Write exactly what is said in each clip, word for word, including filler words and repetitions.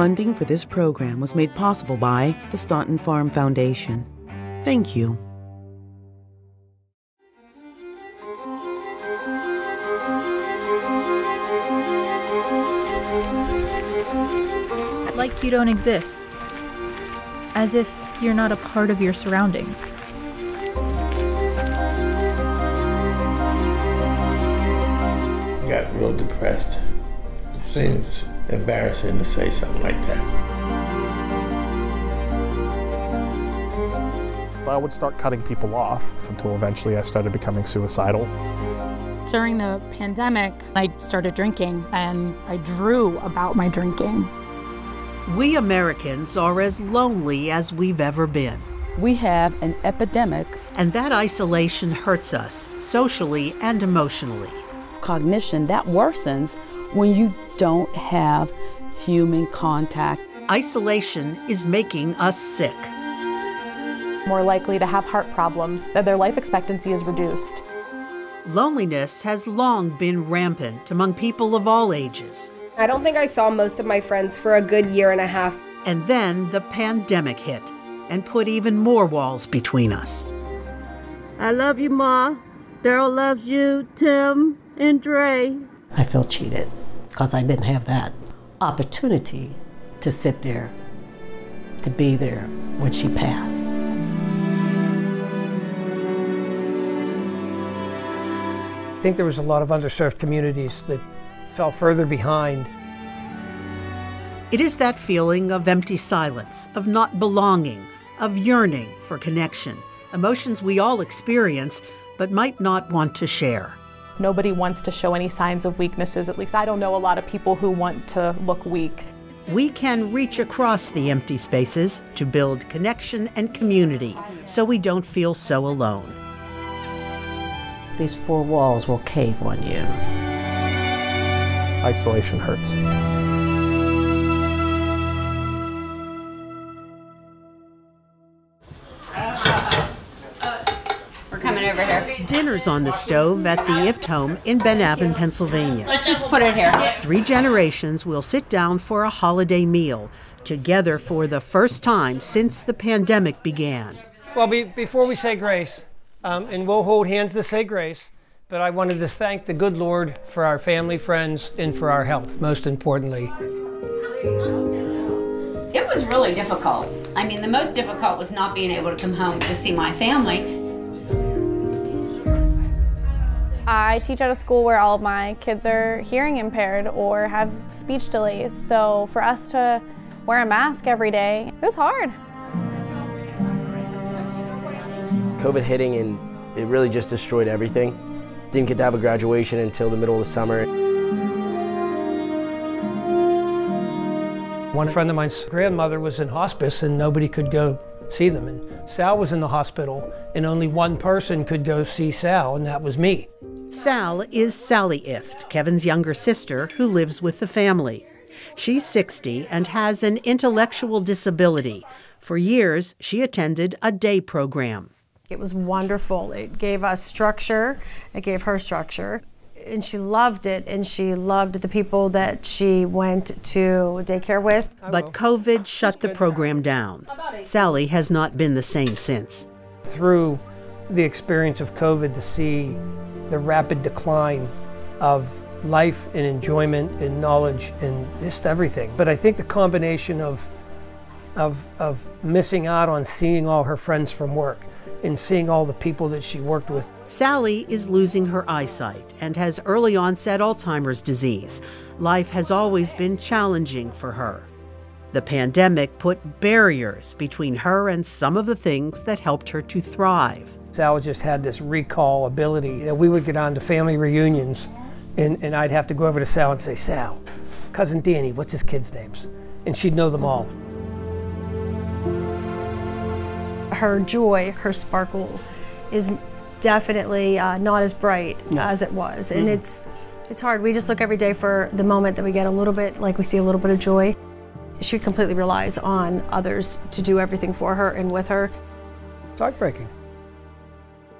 Funding for this program was made possible by the Staunton Farm Foundation. Thank you. Like you don't exist. As if you're not a part of your surroundings. Got real depressed. It seems embarrassing to say something like that. So I would start cutting people off until eventually I started becoming suicidal. During the pandemic, I started drinking and I drew about my drinking. We Americans are as lonely as we've ever been. We have an epidemic. And that isolation hurts us socially and emotionally. Cognition, that worsens when you don't have human contact. Isolation is making us sick. More likely to have heart problems, that their life expectancy is reduced. Loneliness has long been rampant among people of all ages. I don't think I saw most of my friends for a good year and a half. And then the pandemic hit and put even more walls between us. I love you, Ma. Daryl loves you, Tim and Dre. I feel cheated because I didn't have that opportunity to sit there, to be there when she passed. I think there was a lot of underserved communities that fell further behind. It is that feeling of empty silence, of not belonging, of yearning for connection, emotions we all experience but might not want to share. Nobody wants to show any signs of weaknesses. At least I don't know a lot of people who want to look weak. We can reach across the empty spaces to build connection and community so we don't feel so alone. These four walls will cave on you. Isolation hurts. We're coming over here. Dinner's on the stove at the Ift Home in Ben Avon, Pennsylvania. Let's just put it here. Three generations will sit down for a holiday meal together for the first time since the pandemic began. Well, be, before we say grace, um, and we'll hold hands to say grace, but I wanted to thank the good Lord for our family, friends, and for our health, most importantly. It was really difficult. I mean, the most difficult was not being able to come home to see my family. I teach at a school where all of my kids are hearing impaired or have speech delays, so for us to wear a mask every day, it was hard. COVID hitting, and it really just destroyed everything. Didn't get to have a graduation until the middle of the summer. One friend of mine's grandmother was in hospice and nobody could go see them. And Sal was in the hospital and only one person could go see Sal, and that was me. Sal is Sally Ift, Kevin's younger sister who lives with the family. She's sixty and has an intellectual disability. For years, she attended a day program. It was wonderful. It gave us structure. It gave her structure. And she loved it, and she loved the people that she went to daycare with. But COVID shut the program down. Sally has not been the same since. Through the experience of COVID, to see the rapid decline of life and enjoyment and knowledge and just everything. But I think the combination of, of, of missing out on seeing all her friends from work, in seeing all the people that she worked with. Sally is losing her eyesight and has early onset Alzheimer's disease. Life has always been challenging for her. The pandemic put barriers between her and some of the things that helped her to thrive. Sal just had this recall ability. You know, we would get on to family reunions and, and I'd have to go over to Sal and say, Sal, cousin Danny, what's his kids' names? And she'd know them all. Her joy, her sparkle is definitely uh, not as bright no. as it was. And mm. it's, it's hard. We just look every day for the moment that we get a little bit, like we see a little bit of joy. She completely relies on others to do everything for her and with her. It's heartbreaking.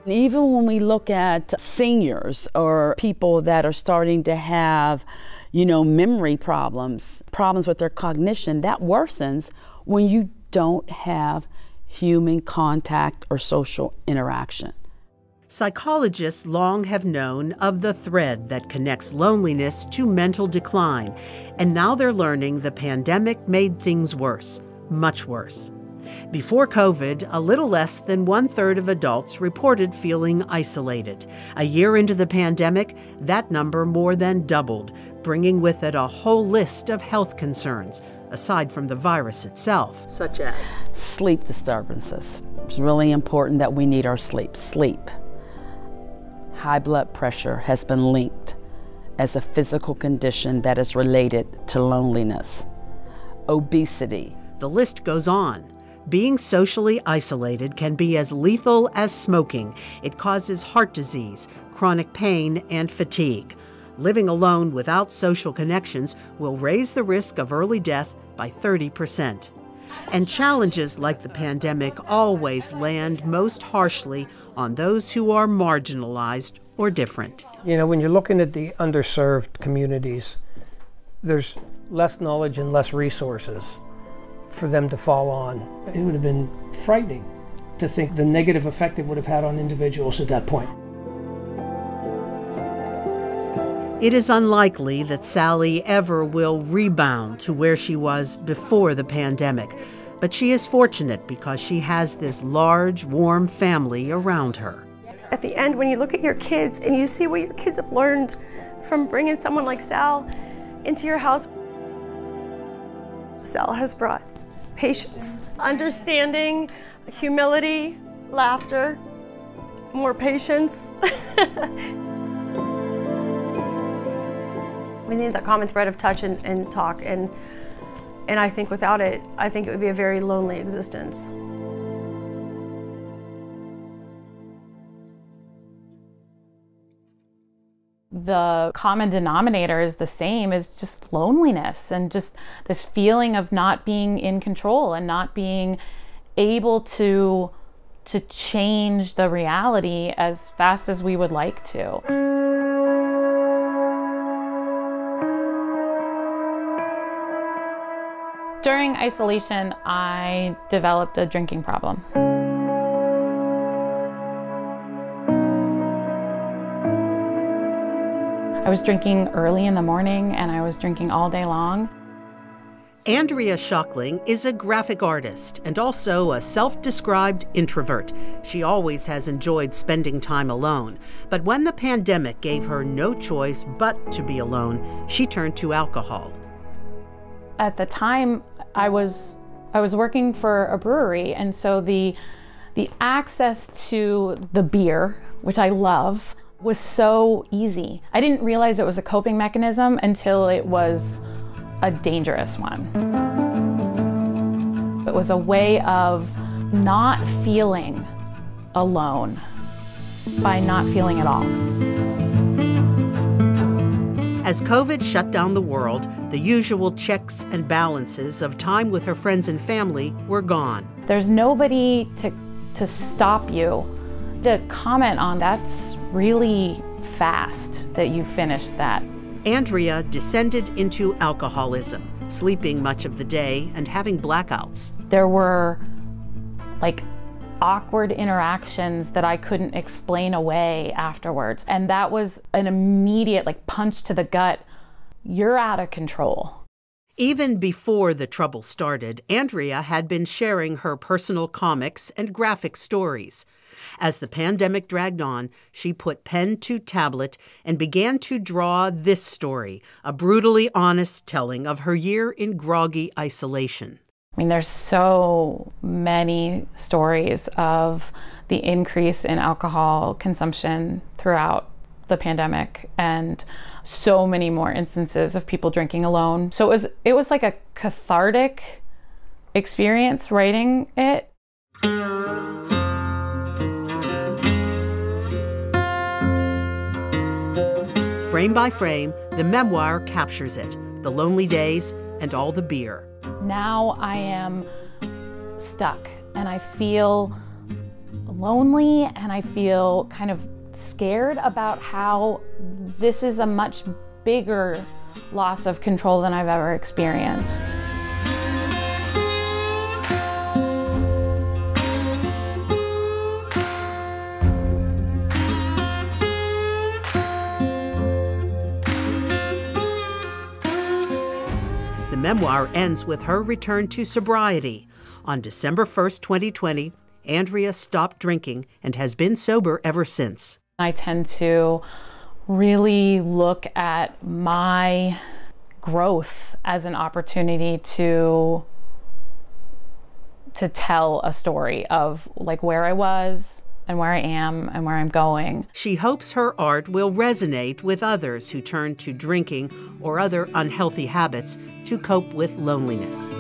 Even when we look at seniors or people that are starting to have you know, memory problems, problems with their cognition, that worsens when you don't have human contact or social interaction. Psychologists long have known of the thread that connects loneliness to mental decline, and now they're learning the pandemic made things worse, much worse. Before COVID, a little less than one-third of adults reported feeling isolated. A year into the pandemic, that number more than doubled, bringing with it a whole list of health concerns, aside from the virus itself. Such as? Sleep disturbances. It's really important that we need our sleep. Sleep. High blood pressure has been linked as a physical condition that is related to loneliness. Obesity. The list goes on. Being socially isolated can be as lethal as smoking. It causes heart disease, chronic pain, and fatigue. Living alone without social connections will raise the risk of early death by thirty percent. And challenges like the pandemic always land most harshly on those who are marginalized or different. You know, when you're looking at the underserved communities, there's less knowledge and less resources for them to fall on. It would have been frightening to think the negative effect it would have had on individuals at that point. It is unlikely that Sally ever will rebound to where she was before the pandemic, but she is fortunate because she has this large, warm family around her. At the end, when you look at your kids and you see what your kids have learned from bringing someone like Sal into your house, Sal has brought patience, understanding, humility, laughter, more patience. We need that common thread of touch and, and talk, and, and I think without it, I think it would be a very lonely existence. The common denominator is the same, is just loneliness and just this feeling of not being in control and not being able to, to change the reality as fast as we would like to. During isolation, I developed a drinking problem. I was drinking early in the morning and I was drinking all day long. Andrea Schockling is a graphic artist and also a self-described introvert. She always has enjoyed spending time alone, but when the pandemic gave her no choice but to be alone, she turned to alcohol. At the time, I was I was working for a brewery, and so the the access to the beer, which I love, was so easy. I didn't realize it was a coping mechanism until it was a dangerous one. It was a way of not feeling alone by not feeling at all. As COVID shut down the world, the usual checks and balances of time with her friends and family were gone. There's nobody to, to stop you, to comment on. That's really fast that you finished that. Andrea descended into alcoholism, sleeping much of the day and having blackouts. There were like awkward interactions that I couldn't explain away afterwards. And that was an immediate like punch to the gut. You're out of control. Even before the trouble started, Andrea had been sharing her personal comics and graphic stories. As the pandemic dragged on, she put pen to tablet and began to draw this story, a brutally honest telling of her year in groggy isolation. I mean, there's so many stories of the increase in alcohol consumption throughout the pandemic, and so many more instances of people drinking alone. So it was it was like a cathartic experience writing it. Frame by frame, the memoir captures it, the lonely days and all the beer. Now I am stuck and I feel lonely and I feel kind of scared about how this is a much bigger loss of control than I've ever experienced. The memoir ends with her return to sobriety. On December first, twenty twenty, Andrea stopped drinking and has been sober ever since. I tend to really look at my growth as an opportunity to to tell a story of like where I was and where I am and where I'm going. She hopes her art will resonate with others who turn to drinking or other unhealthy habits to cope with loneliness.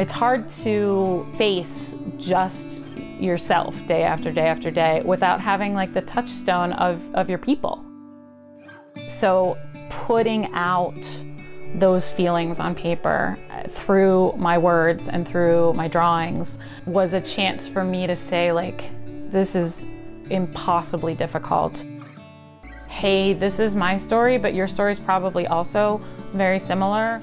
It's hard to face just yourself day after day after day without having like the touchstone of, of your people. So putting out those feelings on paper through my words and through my drawings was a chance for me to say like, this is impossibly difficult. Hey, this is my story, but your story is probably also very similar.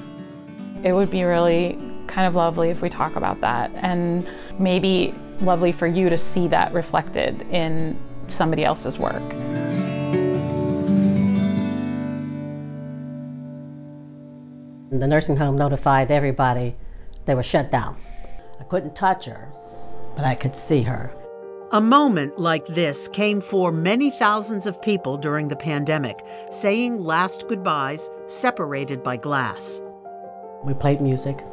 It would be really kind of lovely if we talk about that, and maybe lovely for you to see that reflected in somebody else's work. The nursing home notified everybody they were shut down. I couldn't touch her, but I could see her. A moment like this came for many thousands of people during the pandemic, saying last goodbyes separated by glass. We played music.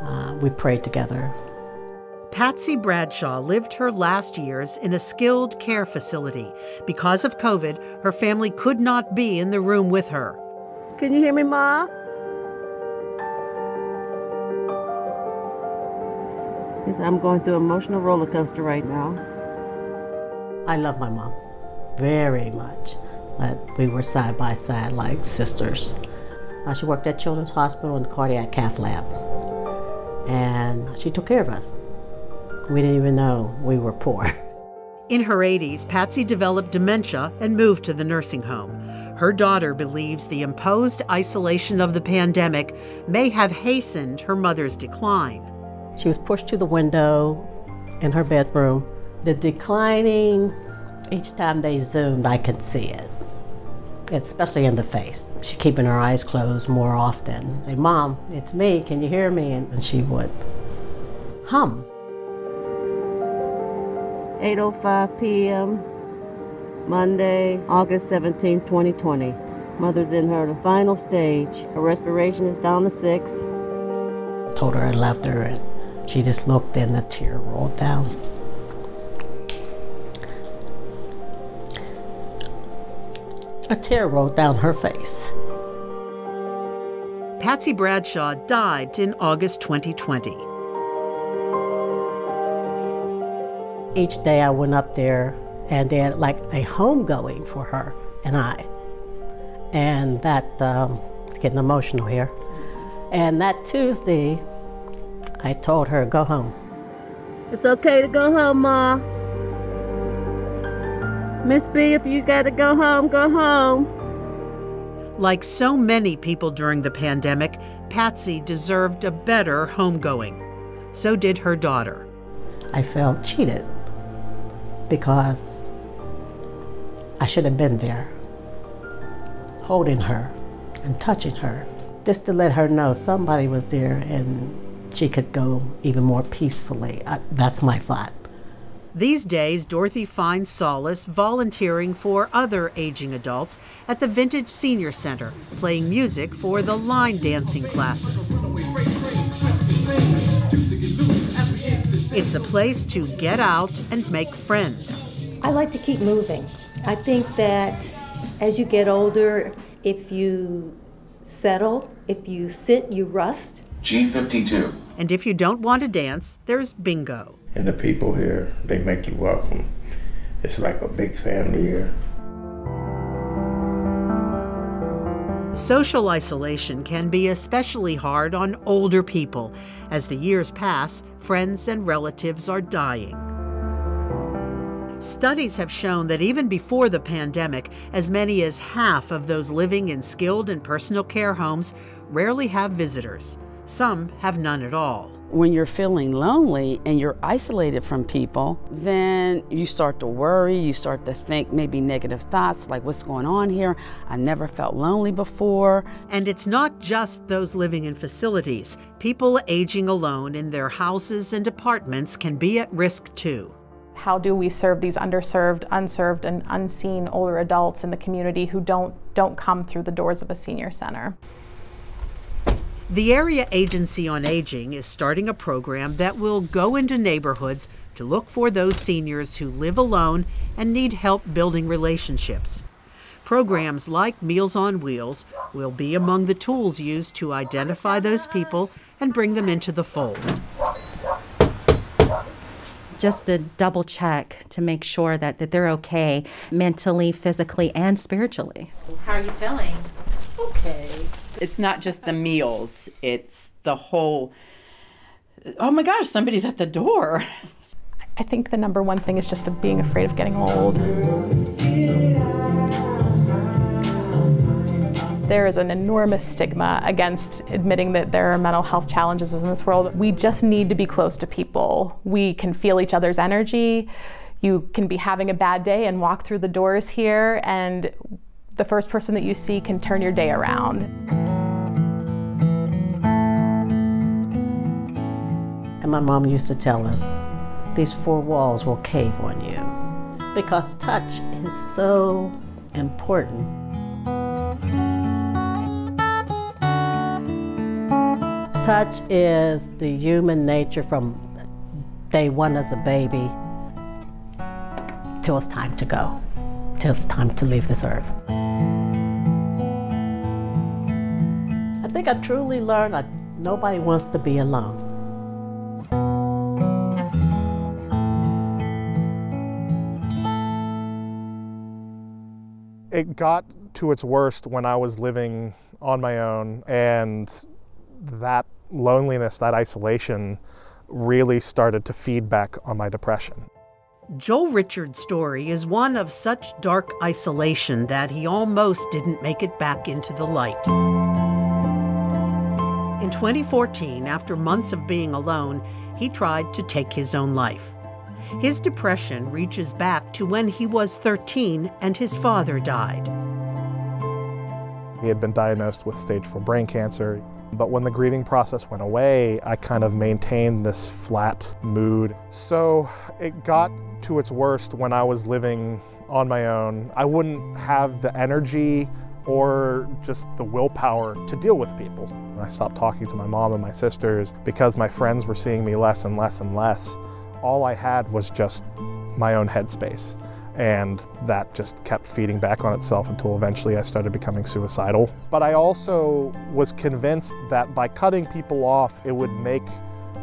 Uh, we prayed together. Patsy Bradshaw lived her last years in a skilled care facility. Because of COVID, her family could not be in the room with her. Can you hear me, Ma? I'm going through an emotional roller coaster right now. I love my mom very much. But we were side by side like sisters. Uh, she worked at Children's Hospital in the cardiac cath lab. And she took care of us. We didn't even know we were poor. In her eighties, Patsy developed dementia and moved to the nursing home. Her daughter believes the imposed isolation of the pandemic may have hastened her mother's decline. She was pushed to the window in her bedroom. The declining, each time they zoomed, I could see it, especially in the face. She keeping her eyes closed more often. Say, Mom, it's me, can you hear me? And she would hum. eight oh five p m Monday, August seventeenth, twenty twenty. Mother's in her final stage. Her respiration is down to six. Told her I loved her, and she just looked and the tear rolled down. A tear rolled down her face. Patsy Bradshaw died in August twenty twenty. Each day I went up there and they had like a homegoing for her and I. And that, um, it's getting emotional here. And that Tuesday, I told her, go home. It's okay to go home, Ma. Miss B, if you gotta go home, go home. Like so many people during the pandemic, Patsy deserved a better homegoing. So did her daughter. I felt cheated because I should have been there, holding her and touching her, just to let her know somebody was there and she could go even more peacefully. I, that's my thought. These days, Dorothy finds solace volunteering for other aging adults at the Vintage Senior Center, playing music for the line dancing classes. It's a place to get out and make friends. I like to keep moving. I think that as you get older, if you settle, if you sit, you rust. G fifty-two. And if you don't want to dance, there's bingo. And the people here, they make you welcome. It's like a big family here. Social isolation can be especially hard on older people. As the years pass, friends and relatives are dying. Studies have shown that even before the pandemic, as many as half of those living in skilled and personal care homes rarely have visitors. Some have none at all. When you're feeling lonely and you're isolated from people, then you start to worry, you start to think maybe negative thoughts like, what's going on here? I never felt lonely before. And it's not just those living in facilities. People aging alone in their houses and apartments can be at risk too. How do we serve these underserved, unserved, and unseen older adults in the community who don't, don't come through the doors of a senior center? The Area Agency on Aging is starting a program that will go into neighborhoods to look for those seniors who live alone and need help building relationships. Programs like Meals on Wheels will be among the tools used to identify those people and bring them into the fold. Just to double check to make sure that, that they're okay mentally, physically, and spiritually. How are you feeling? Okay. It's not just the meals, it's the whole, oh my gosh, somebody's at the door. I think the number one thing is just being afraid of getting old. There is an enormous stigma against admitting that there are mental health challenges in this world. We just need to be close to people. We can feel each other's energy. You can be having a bad day and walk through the doors here, and the first person that you see can turn your day around. And my mom used to tell us, these four walls will cave on you, because touch is so important. Touch is the human nature from day one as a baby till it's time to go, till it's time to leave this earth. I think I truly learned that nobody wants to be alone. It got to its worst when I was living on my own, and that loneliness, that isolation, really started to feed back on my depression. Joel Richards' story is one of such dark isolation that he almost didn't make it back into the light. In twenty fourteen, after months of being alone, he tried to take his own life. His depression reaches back to when he was thirteen and his father died. He had been diagnosed with stage four brain cancer. But when the grieving process went away, I kind of maintained this flat mood. So it got to its worst when I was living on my own. I wouldn't have the energy or just the willpower to deal with people. I stopped talking to my mom and my sisters because my friends were seeing me less and less and less. All I had was just my own headspace. And that just kept feeding back on itself until eventually I started becoming suicidal. But I also was convinced that by cutting people off, it would make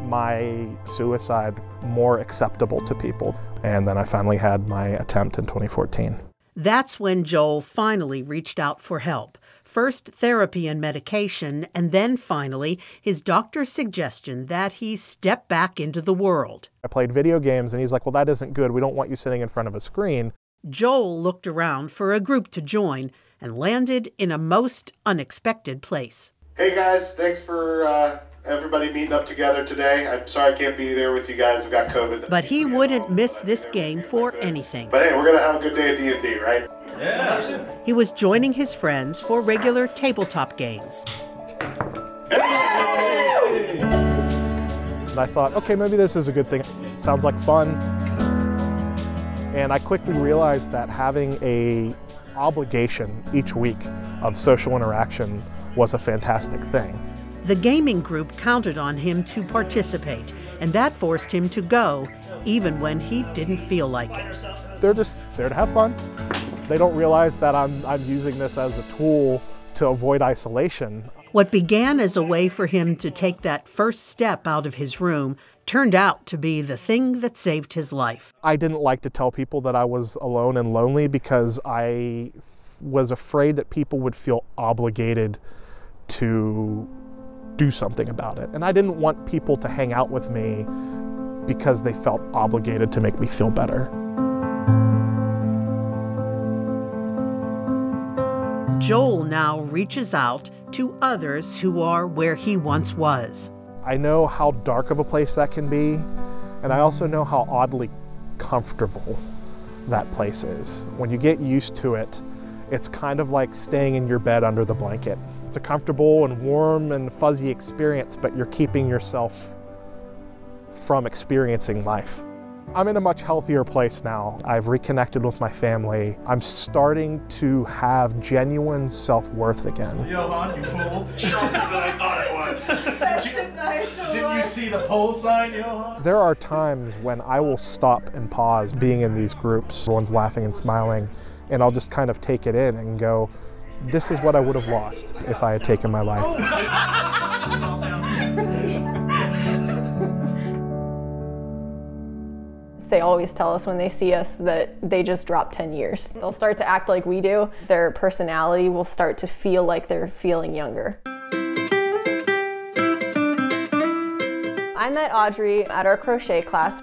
my suicide more acceptable to people. And then I finally had my attempt in twenty fourteen. That's when Joel finally reached out for help. First therapy and medication, and then finally his doctor's suggestion that he step back into the world. I played video games, and he's like, well, that isn't good. We don't want you sitting in front of a screen. Joel looked around for a group to join and landed in a most unexpected place. Hey guys, thanks for uh, everybody meeting up together today. I'm sorry I can't be there with you guys. I've got COVID. But he wouldn't miss this game for anything. But hey, we're going to have a good day at D and D, right? Yeah. He was joining his friends for regular tabletop games. Hey! And I thought, okay, maybe this is a good thing. It sounds like fun. And I quickly realized that having a obligation each week of social interaction was a fantastic thing. The gaming group counted on him to participate, and that forced him to go, even when he didn't feel like it. They're just there to have fun. They don't realize that I'm, I'm using this as a tool to avoid isolation. What began as a way for him to take that first step out of his room turned out to be the thing that saved his life. I didn't like to tell people that I was alone and lonely because I was afraid that people would feel obligated to do something about it. And I didn't want people to hang out with me because they felt obligated to make me feel better. Joel now reaches out to others who are where he once was. I know how dark of a place that can be, and I also know how oddly comfortable that place is. When you get used to it, it's kind of like staying in your bed under the blanket. It's a comfortable and warm and fuzzy experience, but you're keeping yourself from experiencing life. I'm in a much healthier place now. I've reconnected with my family. I'm starting to have genuine self-worth again. Yohan, you fool. Sharper than I thought it was. Best didn't, night didn't you see the pole sign, Yohan? There are times when I will stop and pause being in these groups. Everyone's laughing and smiling, and I'll just kind of take it in and go, this is what I would have lost if I had taken my life. They always tell us when they see us that they just dropped ten years. They'll start to act like we do. Their personality will start to feel like they're feeling younger. I met Audrey at our crochet class.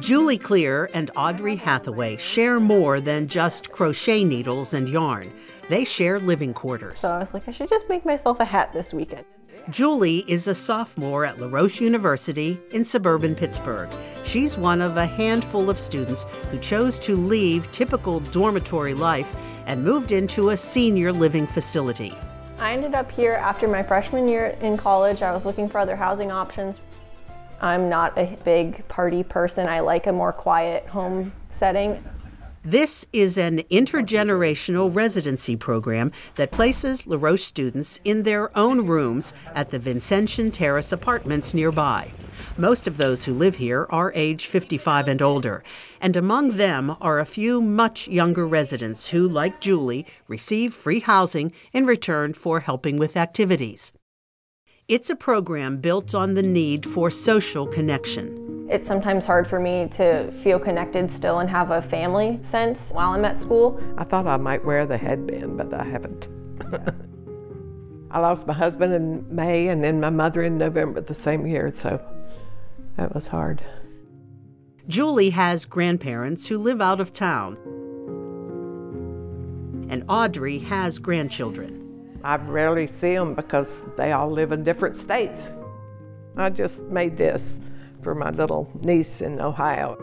Julie Clear and Audrey Hathaway share more than just crochet needles and yarn. They share living quarters. So I was like, I should just make myself a hat this weekend. Julie is a sophomore at La Roche University in suburban Pittsburgh. She's one of a handful of students who chose to leave typical dormitory life and moved into a senior living facility. I ended up here after my freshman year in college. I was looking for other housing options. I'm not a big party person. I like a more quiet home setting. This is an intergenerational residency program that places La Roche students in their own rooms at the Vincentian Terrace apartments nearby. Most of those who live here are age fifty-five and older, and among them are a few much younger residents who, like Julie, receive free housing in return for helping with activities. It's a program built on the need for social connection. It's sometimes hard for me to feel connected still and have a family sense while I'm at school. I thought I might wear the headband, but I haven't. I lost my husband in May and then my mother in November the same year, so that was hard. Julie has grandparents who live out of town, and Audrey has grandchildren. I rarely see them because they all live in different states. I just made this for my little niece in Ohio.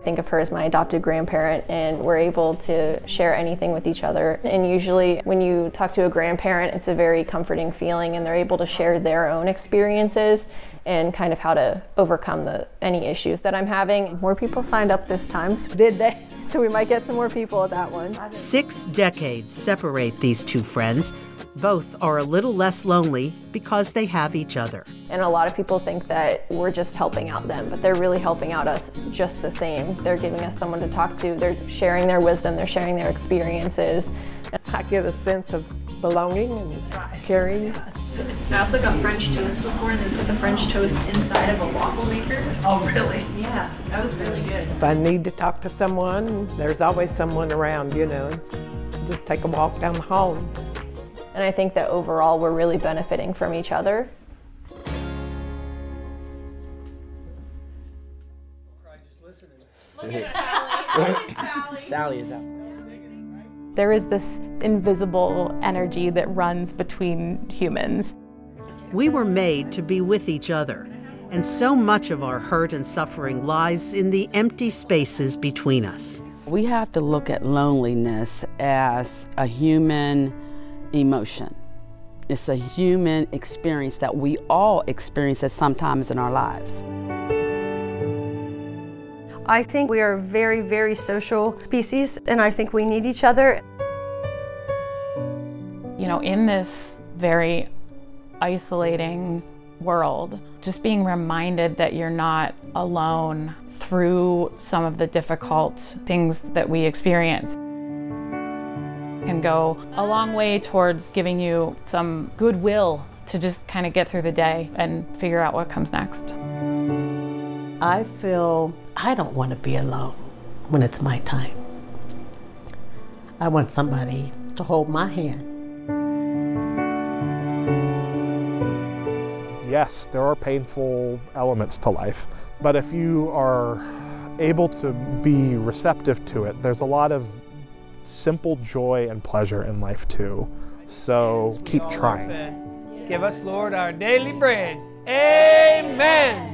I think of her as my adopted grandparent, and we're able to share anything with each other. And usually when you talk to a grandparent, it's a very comforting feeling, and they're able to share their own experiences and kind of how to overcome the, any issues that I'm having. More people signed up this time, so did they? So we might get some more people at that one. Six decades separate these two friends. Both are a little less lonely because they have each other. And a lot of people think that we're just helping out them, but they're really helping out us just the same. They're giving us someone to talk to. They're sharing their wisdom. They're sharing their experiences. I get a sense of belonging and caring. I also got French toast before, and they put the French toast inside of a waffle maker. Oh, really? Yeah, that was really good. If I need to talk to someone, there's always someone around, you know. Just take a walk down the hall. And I think that overall we're really benefiting from each other. Look at Sally. Sally is out. There is this invisible energy that runs between humans. We were made to be with each other, and so much of our hurt and suffering lies in the empty spaces between us. We have to look at loneliness as a human emotion. It's a human experience that we all experience at some times in our lives. I think we are very, very social species, and I think we need each other. You know, in this very isolating world, just being reminded that you're not alone through some of the difficult things that we experience can go a long way towards giving you some goodwill to just kind of get through the day and figure out what comes next. I feel I don't want to be alone when it's my time. I want somebody to hold my hand. Yes, there are painful elements to life, but if you are able to be receptive to it, there's a lot of simple joy and pleasure in life too. So keep trying. Give us, Lord, our daily bread. Amen.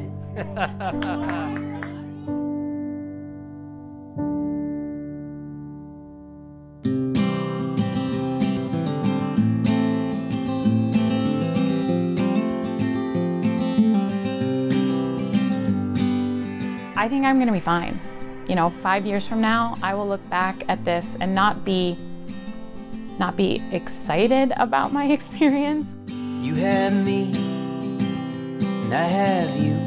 I think I'm going to be fine. You know, five years from now, I will look back at this and not be, not be excited about my experience. You have me, and I have you.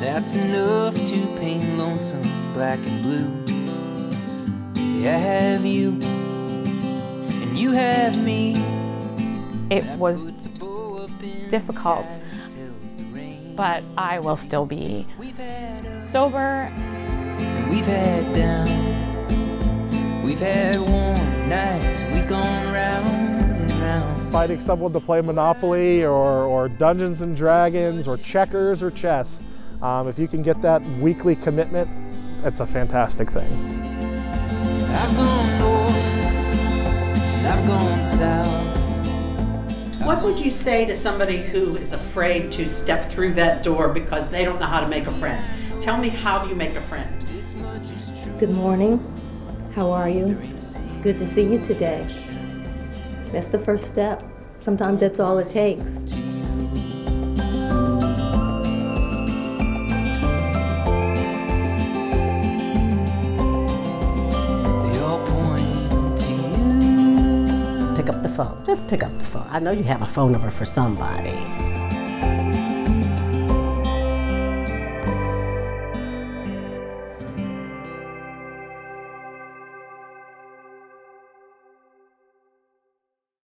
That's enough to paint lonesome black and blue. Yeah, I have you, and you have me. It was difficult, but I will still be sober. We've had down, we've had warm nights, we've gone round and round. Fighting someone to play Monopoly or, or Dungeons and Dragons or checkers or chess. Um, if you can get that weekly commitment, it's a fantastic thing. I've gone north, I've gone south. What would you say to somebody who is afraid to step through that door because they don't know how to make a friend? Tell me how you make a friend. Good morning. How are you? Good to see you today. That's the first step. Sometimes that's all it takes. Pick up the phone. Just pick up the phone. I know you have a phone number for somebody.